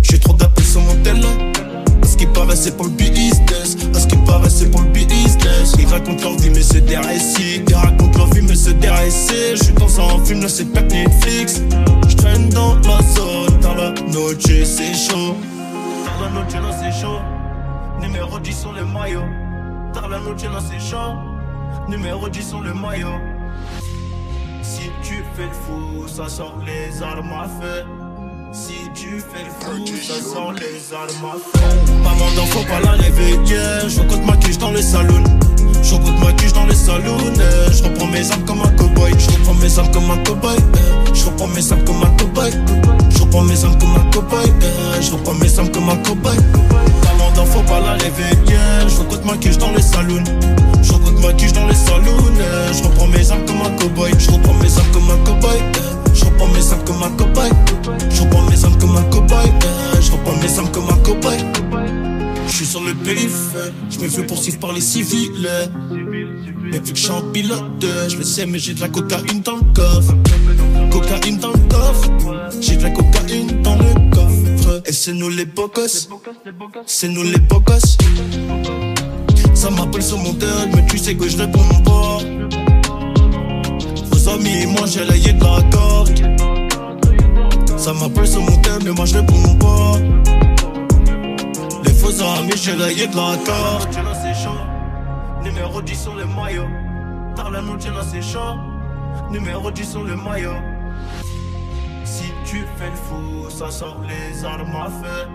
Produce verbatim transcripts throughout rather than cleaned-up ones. J'ai trop d'appels sur mon téléphone. À ce qui paraît c'est pour le business, à ce qui paraît c'est pour le business. Ils racontent leur vie mais c'est des récits, ils racontent leur vie mais c'est des récits. J'suis dans un film là c'est pas Netflix. J'traîne dans ma zone, dans la noche c'est chaud. Dans la noche là c'est chaud. Numéro dix sur le maillot. Dans la noche là c'est chaud. Numéro dix sur le maillot. Si tu fais le fou, ça sort les armes à feu. Si tu fais le fou, ça sort les armes à feu. Maman d'enfant pas la réveillère. Je recoute ma quiche dans les saloons. Je recoute ma quiche dans les saloons. Je reprends mes armes comme un cowboy. Je reprends mes armes comme un cowboy. Je reprends mes armes comme un cowboy. Je reprends mes armes comme un cowboy. Je reprends mes armes comme un cowboy. Maman d'enfant pas la réveillère. Je recoute ma quiche dans les saloons. Je recoute ma quiche dans les saloons. Je reprends mes armes comme un cowboy. Je reprends mes armes comme un cowboy. Je reprends mes armes comme un cowboy. Je reprends mes armes comme un cowboy. Je reprends mes armes comme un cowboy. Je suis sur le périph', je me fais poursuivre par les civils. Mais vu que je suis en pilote, je le sais mais j'ai de la cocaïne dans le coffre. Cocaïne dans le coffre. J'ai de la cocaïne dans le coffre. Et c'est nous les beaux gosses. C'est nous les beaux gosses. Ça m'appelle sur mon téléphone, mais tu sais que je réponds pas. Vos amis et moi j'ai l'œil de la corde. Ça m'appelle sur mon téléphone, mais moi je réponds pas. Les faux amis j'ai l'œil de la corde. Dans la noche là c'est chaud. Numéro dix sur le maillot. Dans la noche là c'est chaud. Numéro dix sur le maillot. Si tu fais le fou, ça sort les armes à feu.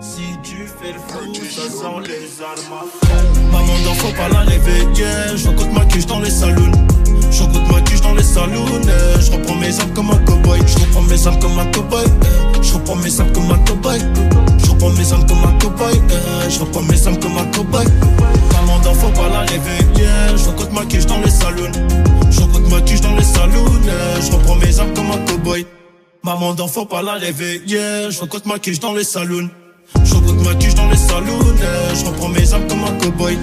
Si tu fais le fou, ça sort les armes à feu. Maman d'enfant pas la réveillère. Je recoute ma quiche dans les saloons. Je recoute ma quiche dans les saloons. Je reprends mes armes comme un cowboy. Je reprends mes armes comme un cowboy. Je reprends mes armes comme un cowboy. Je reprends mes armes comme un cowboy. Je reprends mes armes comme un cowboy. Maman d'enfant pas la réveillère. Je recoute ma quiche dans les saloons. Je recoute ma quiche dans les saloons. Je reprends mes armes comme un cowboy. Maman d'enfant pas la réveillère. Je recoute ma quiche dans les saloons. Je recoute ma quiche dans les saloons, je reprends mes armes comme un cowboy.